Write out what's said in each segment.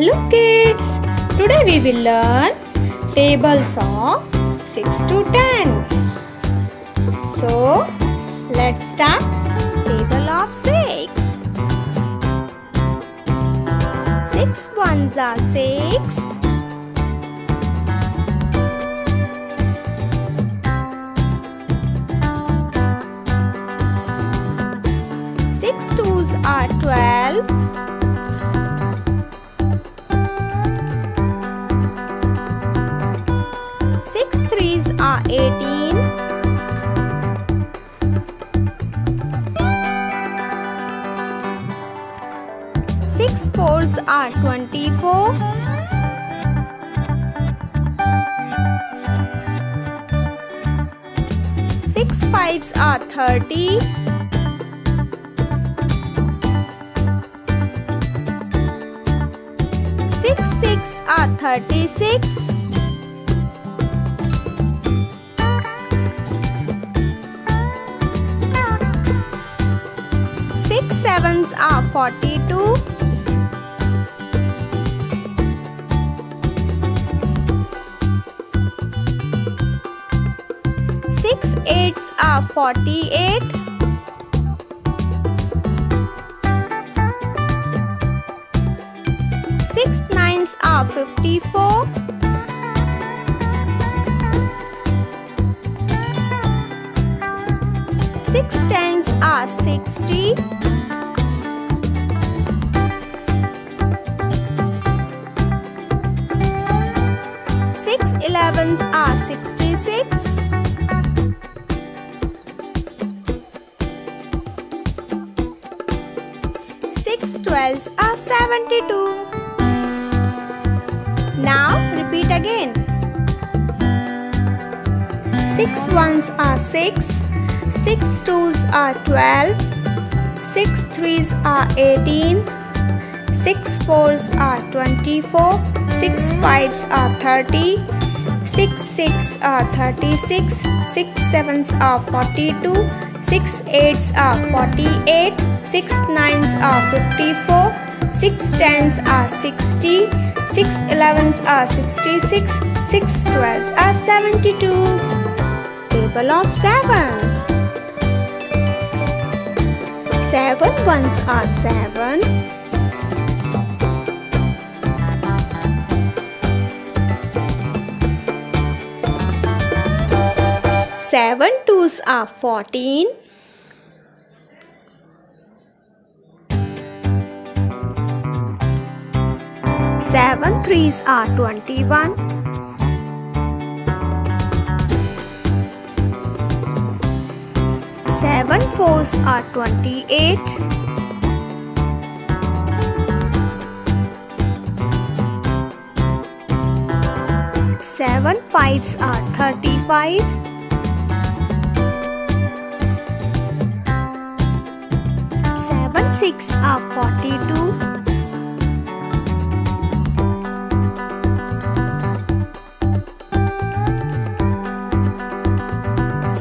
Hello kids, today we will learn tables of 6 to 10. So let's start table of 6. 6 ones are 6. 6 twos are 12. 6 threes are 18. 6 fours are 24. 6 fives are 30. 6 sixes are 36. 6 sevens are 42. 6 eights are 48. 6 nines are 54. 6 tens are 60. 6 elevens are 66. 6 twelves are 72. Now repeat again. 6 ones are 6. 6 twos are 12. 6 threes are 18. 6 fours are 24. 6 fives are 30. 6 sixes are 36. 6 sevens are 42. 6 eights are 48. 6 nines are 54. 6 tens are 60. 6 elevens are 66. 6 twelves are 72. Table of 7. 7 ones are 7. 7 twos are 14. 7 threes are 21. 7 fours are 28. 7 fives are 35. 7 sixes are 42.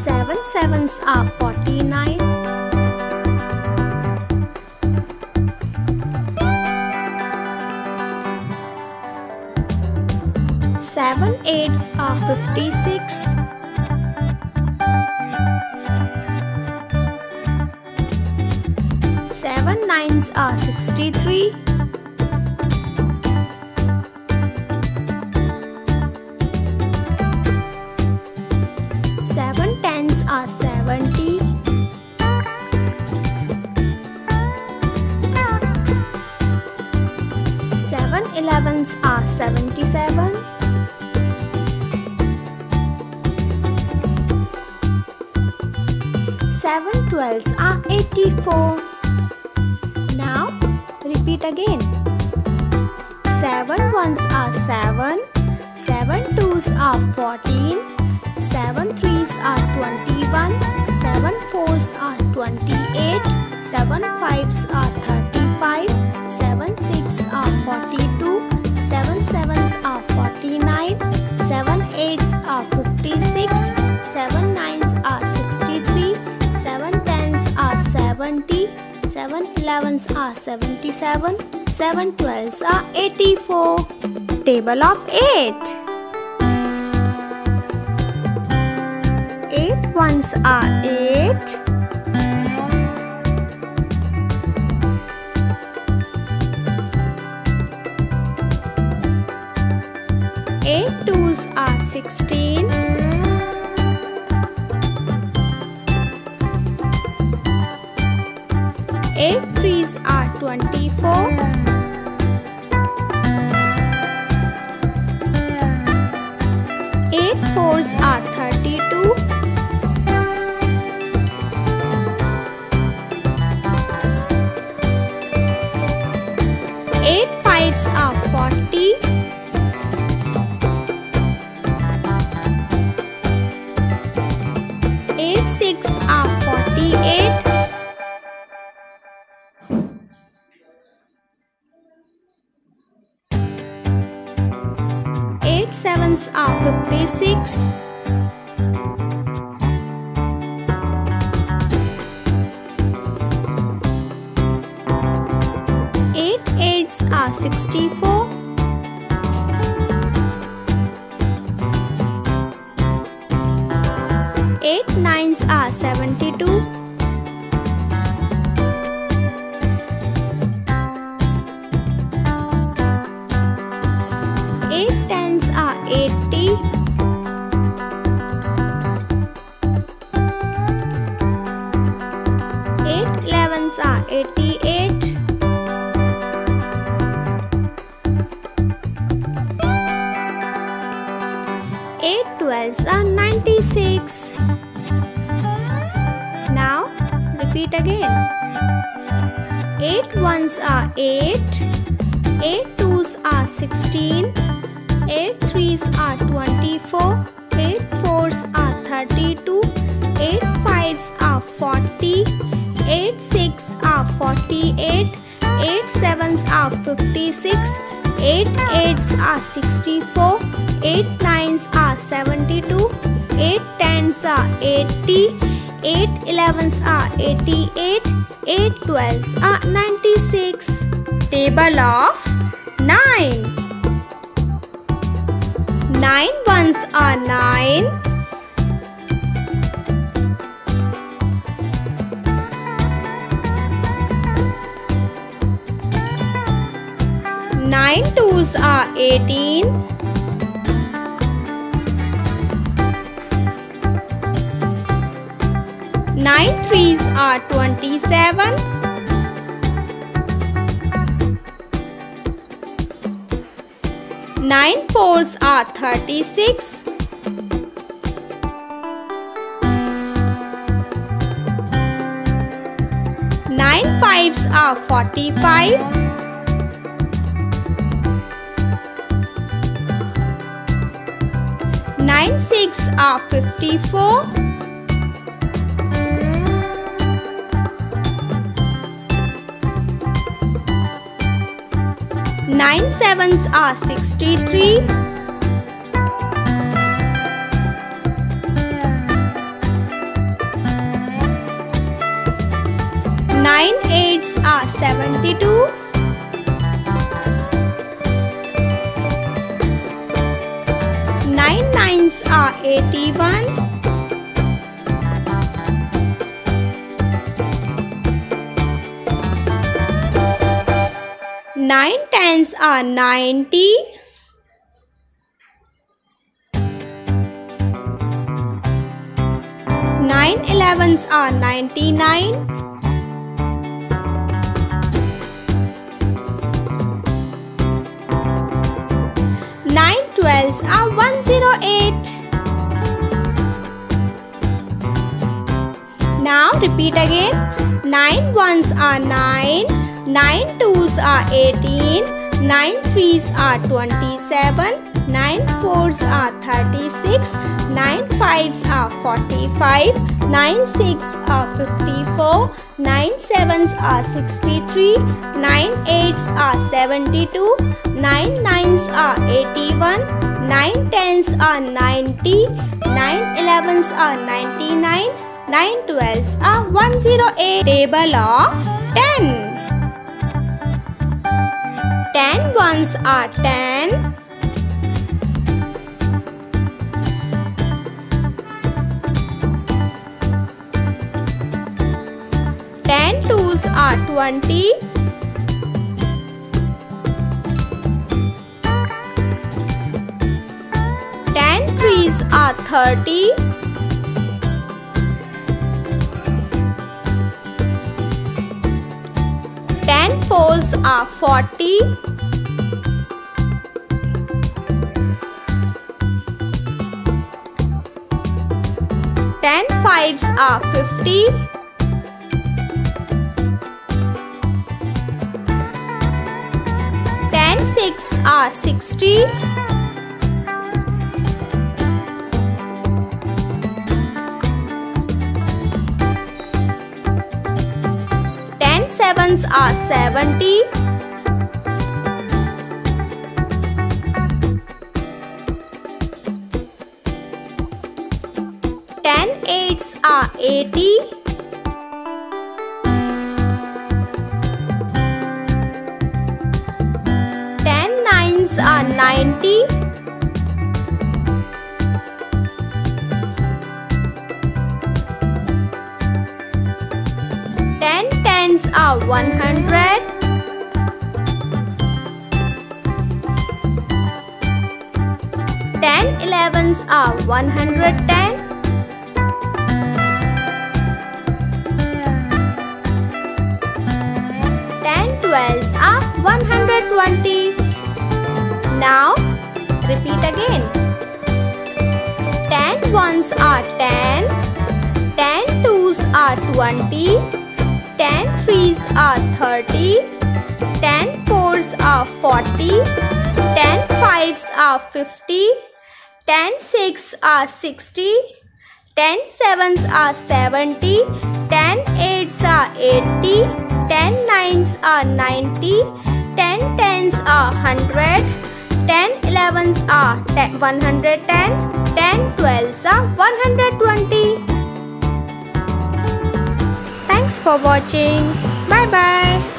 7 sevens are 49. 7 eights are 56. 7 nines are 63. 7 tens are 70. 7 elevens are 77. 7 twelves are 84. Now repeat again. 7 ones are 7. 7 twos are 14. 7 threes are 21. 7 fours are 28. 7 fives are 35. 7 sixes are 42. 7 sevens are 49. 7 eights are 56. 7 nines are 63. 7 tens are 70. 7 elevens are 77. 7 12s are 84. Table of 8. 8 ones are 8. 8 twos are 16. 8 threes are 24. 8 fours are 32. 8 fives are 40. 8 sixes are 48. Sevens are 56. 8 eights are 64. 8 nines are 72. 8 tens are 80. 8 elevens are 88. 8 twelves are 96. Now repeat again. 8 ones are 8. 8 twos are 16. 8 threes are 24. 8 fours are 32. 8 fives are 40. 8 sixes are 48. 8 sevens are 56. 8 eights are 64. 8 nines are 72. 8 tens are 80. 8 elevens are 88. 8 twelves are 96. Table of 9. 9 ones are 9. 9 twos are 18. 9 threes are 27. 9 fours are 36. 9 fives are 45. 9 sixes are 54. 9 sevens are 63. 9 eights are 72. 9 nines are 81. 9 tens are 90. 9 elevens are 99. 9 twelves are 108. Now repeat again. 9 ones are 9. 9 twos are 18. 9 threes are 27. 9 fours are 36. 9 fives are 45. 9 sixes are 54. 9 sevens are 63. 9 eights are 72. 9 nines are 81. 9 tens are 90. 9 elevens are 99. 9 twelves are 108. Table of 10. 10 ones are 10. 10 twos are 20. 10 threes are 30. 10 fours are 40. 10 fives are 50. 10 sixes are 60. 10 sevens are 70. 10 eights are 80. 10 nines are 90. 10 tens are 100. 10 elevens are 110. 10 twelves are 120. Now repeat again. 10 ones are 10. 10 twos are 20. 10 threes are 30, 10 fours are 40, 10 fives are 50, 10 sixes are 60, 10 sevens are 70, 10 eights are 80, 10 nines are 90, 10 tens are 100, 10 elevens are 110, 10 twelves are 120. Thanks for watching. Bye bye.